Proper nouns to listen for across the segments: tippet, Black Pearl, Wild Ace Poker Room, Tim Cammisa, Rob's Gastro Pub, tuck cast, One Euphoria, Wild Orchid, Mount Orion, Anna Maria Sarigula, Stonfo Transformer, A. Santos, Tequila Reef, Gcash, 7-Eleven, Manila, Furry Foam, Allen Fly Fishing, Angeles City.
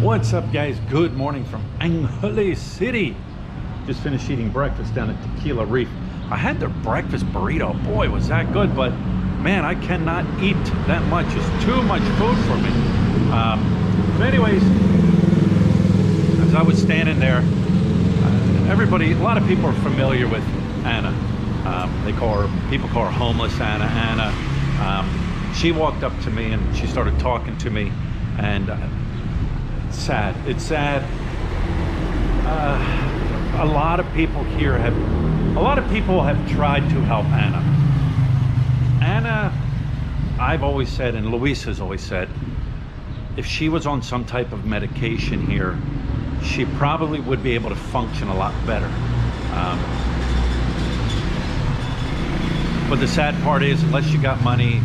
What's up, guys? Good morning from Angeles City. Just finished eating breakfast down at Tequila Reef. I had their breakfast burrito. Boy, was that good, but man, I cannot eat that much. It's too much food for me. Anyways, as I was standing there, a lot of people are familiar with Anna. People call her homeless Anna. She walked up to me and she started talking to me, and it's sad. It's sad. A lot of people have tried to help Anna. Anna, I've always said, and Luis has always said, if she was on some type of medication here, she probably would be able to function a lot better. But the sad part is, unless you got money,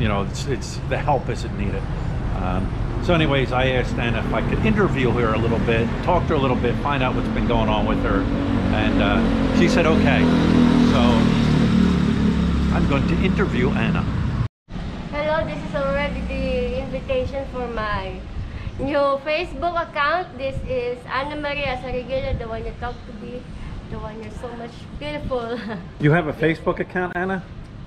you know, the help isn't needed. So anyways, I asked Anna if I could interview her a little bit, talk to her a little bit, find out what's been going on with her, and she said okay. So I'm going to interview Anna. Hello, this is already the invitation for my new Facebook account. This is Anna Maria Sarigula, the one you talk to me, the one you're so much beautiful. You have a Facebook account, Anna?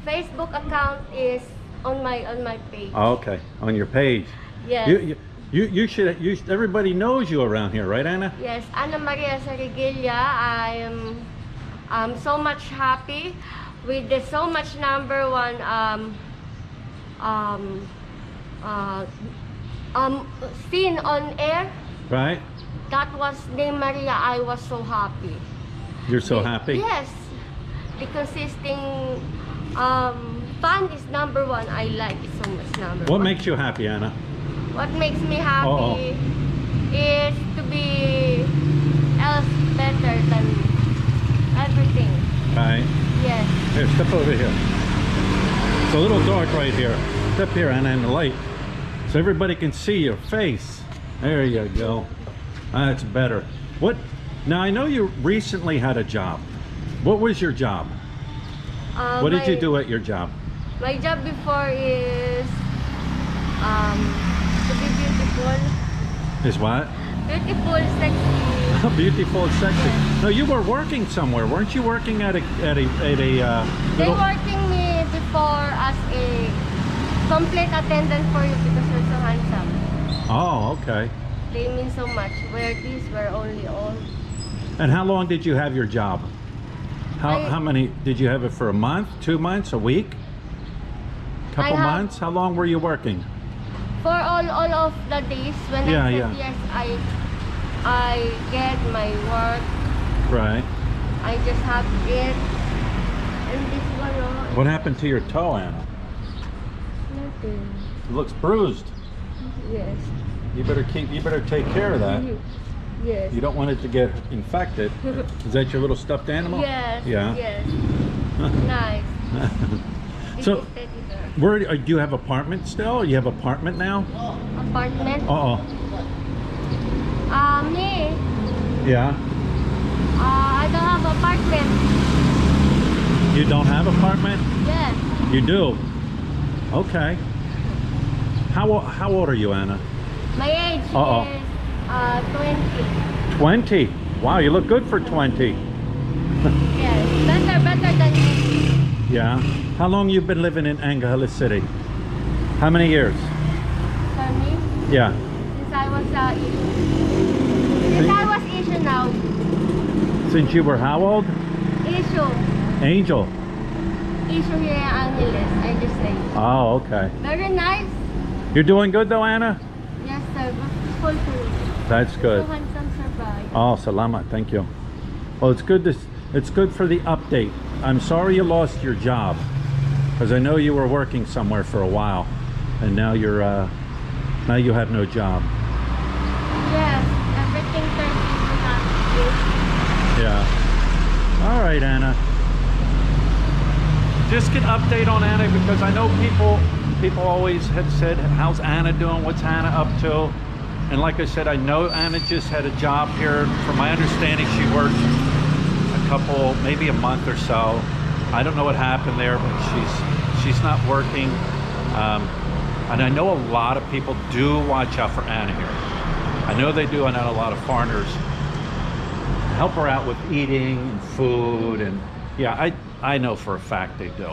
Facebook account is on my page. Oh, okay, on your page. Yes. You should everybody knows you around here, right, Anna? Yes, Anna Maria Sarigula. I'm so much happy with the so much number one seen on air. Right. That was De Maria. I was so happy. You're so happy? Yes. The consisting fun is number one. I like it so much. What makes you happy, Anna? What makes me happy is to be else better than everything. Right. Yes. Here, step over here. It's a little dark right here. Step here, Anna, in the light, so everybody can see your face. There you go. That's better. What? Now, I know you recently had a job. What was your job? What did you do at your job? My job before is to be beautiful. Is what? Beautiful, sexy. Beautiful, sexy. Yes. No, you were working somewhere, weren't you? Working at a. They were working me before as a complete attendant for you because you're so handsome. Oh, okay. They mean so much. Where these were only all. And how long did you have your job? How many did you have it for? A month, 2 months, a week, couple months? How long were you working? For all of the days when yes, I get my work. Right. I just have it. And this one. What happened to your toe, Anna? Nothing. It looks bruised. Yes. You better take care of that. Yes. You don't want it to get infected. Is that your little stuffed animal? Yes. Yeah. Yes. Nice. So, where do you have apartment still? You have apartment now? Apartment. Me. Yeah. I don't have apartment. You don't have apartment? Yes. You do. Okay. How old are you, Anna? My age. Is 20. 20? Wow, you look good for 20. Yes, better than me. Yeah. How long you been living in Angeles City? How many years? For me? Yeah. Since I was issue now. Since you were how old? Issue. Angel. Issue here in Angeles, I just say. Oh, okay. Very nice. You're doing good though, Anna? Yes, sir. That's good. Oh, salamat. Thank you. Well, it's good. It's good for the update. I'm sorry you lost your job, because I know you were working somewhere for a while, and now you're now you have no job. Yes, everything turns into nothing. Yeah. All right, Anna. Just an update on Anna, because I know people always have said, "How's Anna doing? What's Anna up to?" And like I said, I know Anna just had a job here. From my understanding, she worked maybe a month or so. I don't know what happened there, but she's not working. And I know a lot of people do watch out for Anna here. I know they do, and I know a lot of foreigners help her out with eating and food, and yeah, I know for a fact they do.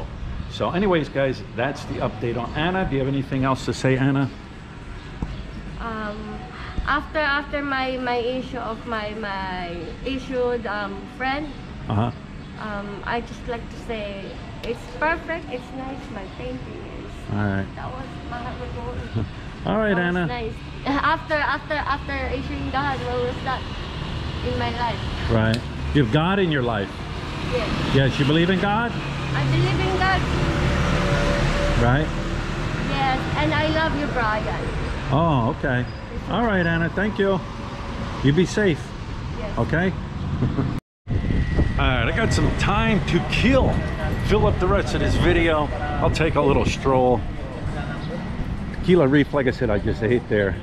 So anyways, guys, that's the update on Anna. Do you have anything else to say, Anna? After my issue of my issued friend, I just like to say it's perfect, it's nice, my painting is. All right. That was memorable. All right, that Anna. Was nice. After issuing God, what was that in my life? Right. You have God in your life. Yes. Yes, you believe in God? I believe in God. Right. Yes, and I love you, Brian. Oh, okay. All right, Anna, thank you. You be safe. Yes. Okay? All right, I got some time to kill. Fill up the rest of this video. I'll take a little stroll. Tequila Reef, like I said, I just ate there.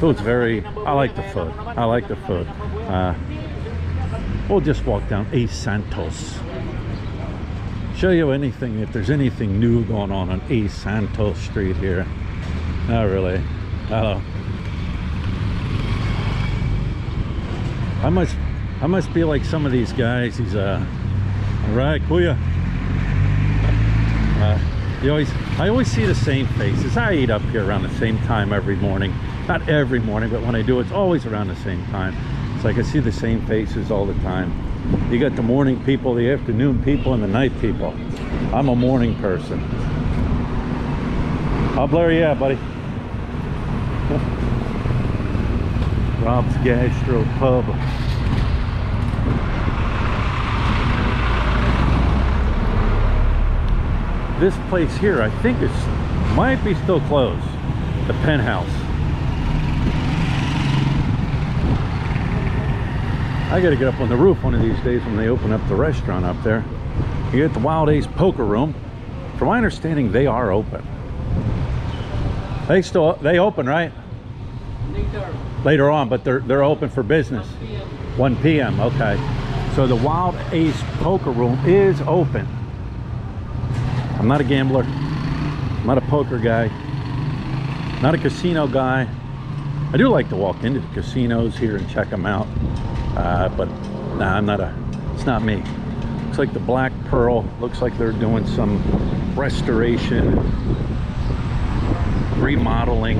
Food's very, I like the food. I like the food. We'll just walk down A. Santos. Show you anything, if there's anything new going on A. Santos Street here. Not really. Oh. I must be like some of these guys. He's alright, kuya. I always see the same faces. I eat up here around the same time every morning. Not every morning, but when I do, it's always around the same time. It's like I see the same faces all the time. You got the morning people, the afternoon people, and the night people. I'm a morning person. How blurry you at, buddy? Rob's Gastro Pub. This place here, I think it might be still closed. The Penthouse. I gotta get up on the roof one of these days when they open up the restaurant up there. You get the Wild Ace Poker Room. From my understanding, they are open. They open, right? Later on, but they're open for business. 1 p.m. Okay, so the Wild Ace Poker Room is open. I'm not a gambler, I'm not a poker guy, not a casino guy. I do like to walk into the casinos here and check them out, but nah, it's not me. Looks like the Black Pearl, looks like they're doing some restoration, remodeling.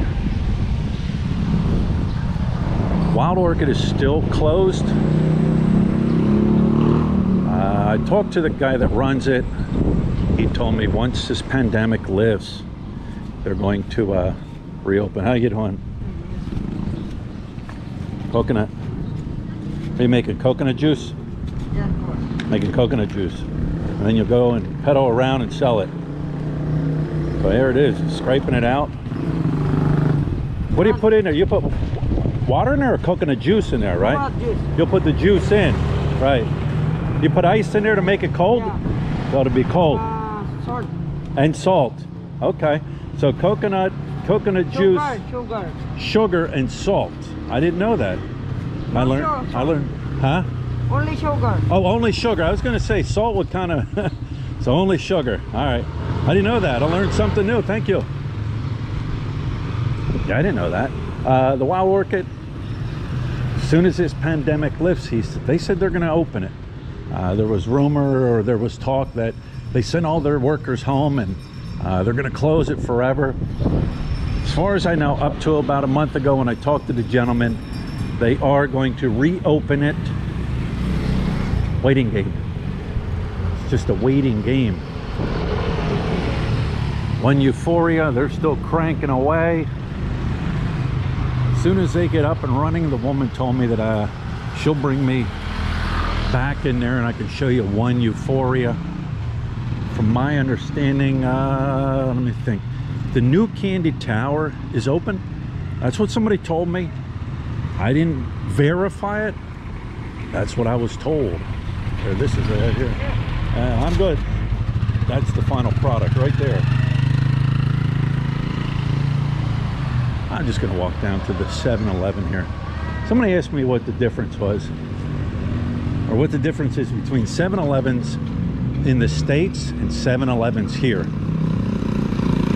Wild Orchid is still closed. I talked to the guy that runs it. He told me once this pandemic lifts, they're going to reopen. How you doing? Coconut. Are you making coconut juice? Yeah, of course. Making coconut juice. And then you'll go and pedal around and sell it. So here it is, scraping it out. What do you put in there? You put water in there or coconut juice in there, right? Juice. You'll put the juice in, right? You put ice in there to make it cold? Yeah. So it'll be cold. Salt. And salt. Okay. So coconut juice, sugar and salt. I didn't know that. No, I learned. Huh? Only sugar. Oh, only sugar. I was going to say salt would kind of. So only sugar. All right. I didn't know that. I learned something new. Thank you. Yeah, I didn't know that. The Wild Orchid, as soon as this pandemic lifts, they said they're going to open it. There was rumor, or there was talk that they sent all their workers home, and they're going to close it forever. As far as I know, up to about a month ago when I talked to the gentleman, they are going to reopen it. Waiting game. It's just a waiting game. One Euphoria, they're still cranking away. As soon as they get up and running, the woman told me that she'll bring me back in there and I can show you One Euphoria. From my understanding, let me think, the new Candy Tower is open. That's what somebody told me. I didn't verify it. That's what I was told. Here, this is right here. I'm good. That's the final product right there. I'm just going to walk down to the 7-Eleven here. Somebody asked me what the difference was, or what the difference is between 7-Elevens in the States and 7-Elevens here.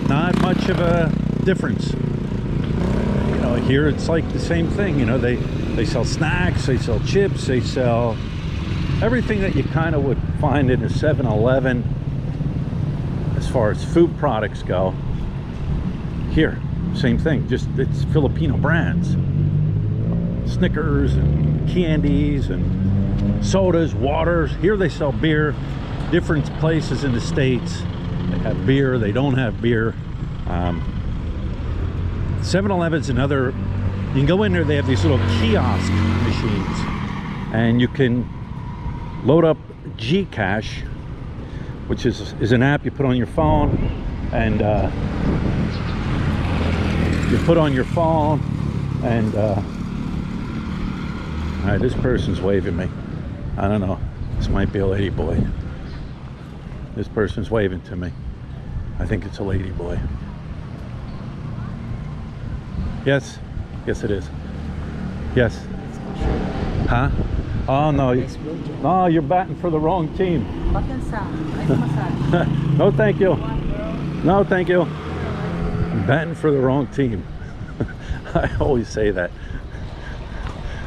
Not much of a difference. You know, here it's like the same thing. You know, they sell snacks, they sell chips, they sell everything that you kind of would find in a 7-Eleven as far as food products go. Here, same thing, just it's Filipino brands. Snickers and candies and sodas, waters. Here they sell beer. Different places in the States, they have beer, they don't have beer. 7-Eleven's another. You can go in there, they have these little kiosk machines and you can load up Gcash, which is an app you put on your phone, and all right, this person's waving me. I don't know. This might be a lady boy. This person's waving to me. I think it's a lady boy. Yes? Yes, it is. Yes? Huh? Oh, no. No, you're batting for the wrong team. No, thank you. No, thank you. I'm batting for the wrong team. I always say that.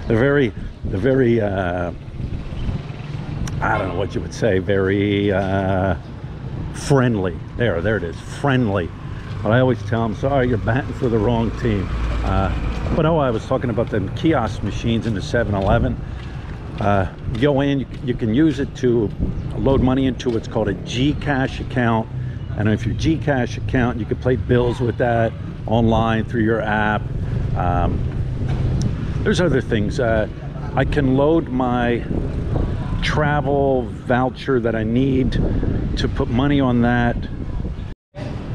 They're very I don't know what you would say, very friendly. There it is, friendly. But I always tell them, sorry, you're batting for the wrong team. But oh, I was talking about them kiosk machines in the 7-Eleven. Go in, you can use it to load money into what's called a Gcash account. And if your Gcash account, you can pay bills with that online through your app. There's other things. I can load my travel voucher that I need to put money on that.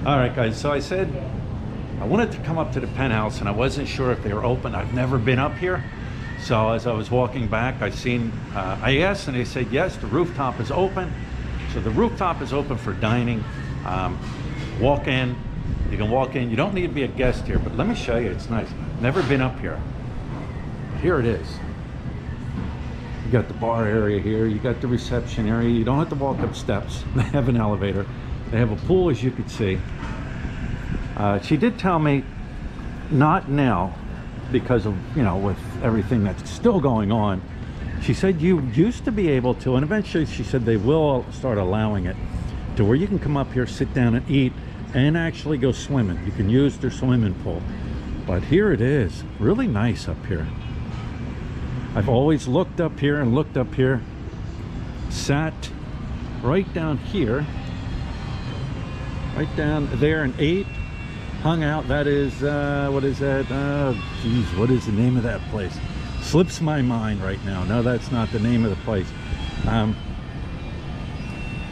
All right, guys, so I said I wanted to come up to the penthouse and I wasn't sure if they were open. I've never been up here. So as I was walking back, I asked and they said, yes, the rooftop is open. So the rooftop is open for dining. Walk in, you can walk in. You don't need to be a guest here, but let me show you, it's nice. Never been up here. Here it is. You got the bar area here, you got the reception area. You don't have to walk up steps. They have an elevator. They have a pool, as you could see. She did tell me not now because of, you know, with everything that's still going on. She said you used to be able to, and eventually she said they will start allowing it to where you can come up here, sit down and eat, and actually go swimming. You can use their swimming pool. But here it is, really nice up here. I've always looked up here and looked up here, sat right down here, right down there and ate, hung out. That is, what is that? Geez, what is the name of that place? Slips my mind right now. No, that's not the name of the place.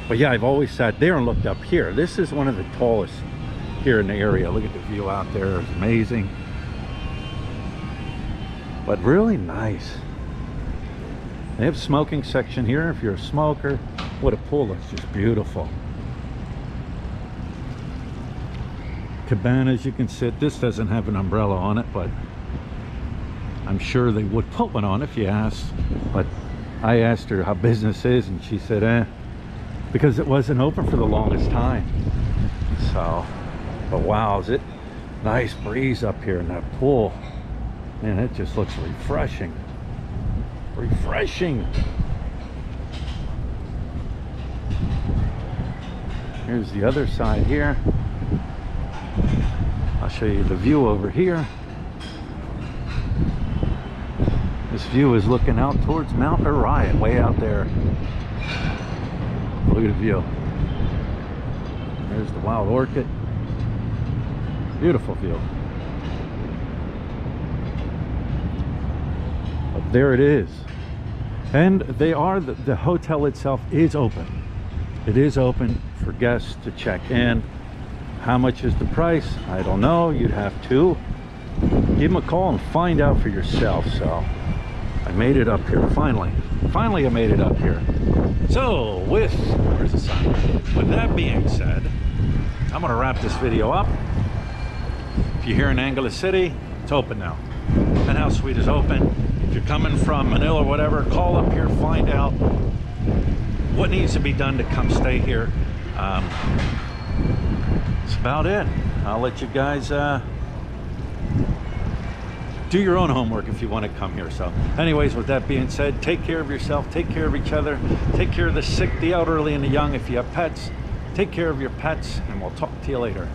But yeah, I've always sat there and looked up here. This is one of the tallest here in the area. Look at the view out there, it's amazing. But really nice. They have smoking section here if you're a smoker. What a pool, that's just beautiful. Cabanas you can sit. This doesn't have an umbrella on it, but I'm sure they would put one on if you asked. But I asked her how business is and she said because it wasn't open for the longest time. So, but wow, is it nice breeze up here in that pool. Man, it just looks refreshing. Refreshing. Here's the other side here. I'll show you the view over here. This view is looking out towards Mount Orion, way out there. Look at the view. There's the Wild Orchid. Beautiful view. There it is, and they are the hotel itself is open. It is open for guests to check in. How much is the price? I don't know. You'd have to give them a call and find out for yourself. So I made it up here finally. I made it up here. So with where's the sign? With that being said, I'm going to wrap this video up. If you're here in Angeles City, it's open now. Penthouse Suite is open. If you're coming from Manila or whatever, call up here, find out what needs to be done to come stay here. That's about it. I'll let you guys do your own homework if you want to come here. So anyways, with that being said, take care of yourself, take care of each other, take care of the sick, the elderly, and the young. If you have pets, take care of your pets, and we'll talk to you later.